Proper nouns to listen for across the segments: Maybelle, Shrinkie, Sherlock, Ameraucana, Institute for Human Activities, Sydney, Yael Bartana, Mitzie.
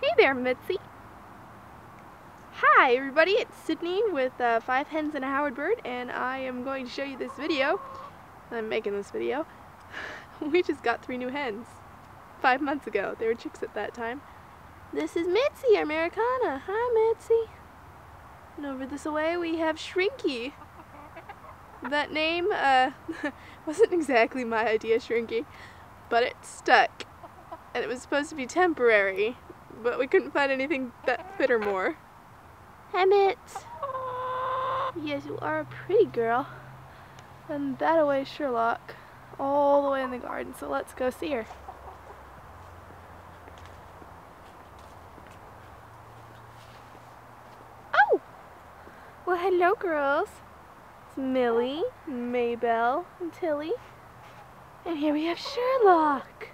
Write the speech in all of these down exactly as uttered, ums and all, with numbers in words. Hey there, Mitzie. Hi everybody, it's Sydney with uh, Five Hens and a Howard Bird, and I am going to show you this video. I'm making this video. We just got three new hens five months ago. They were chicks at that time. This is Mitzie, Ameraucana. Hi, Mitzie. And over this away we have Shrinkie. That name uh, wasn't exactly my idea, Shrinkie, but it stuck. And it was supposed to be temporary, but we couldn't find anything that fit her more. Hi, Mitz. Yes, you are a pretty girl. And that away is Sherlock, all the way in the garden, so let's go see her. Oh! Well, hello, girls. It's Millie, Maybelle, and Tilly. And here we have Sherlock.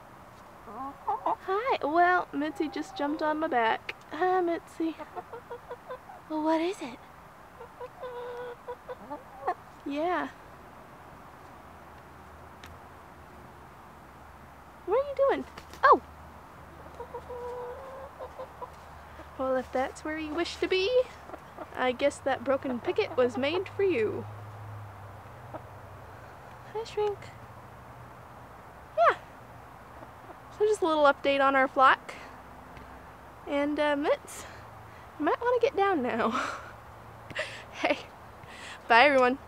Hi. Well, Mitzie just jumped on my back. Hi, Mitzie. Well, what is it? Yeah. What are you doing? Oh! Well, if that's where you wish to be, I guess that broken picket was made for you. Hi, Shrink. Yeah. So just a little update on our flock. And, uh, Mitz, you might want to get down now. Hey, bye everyone.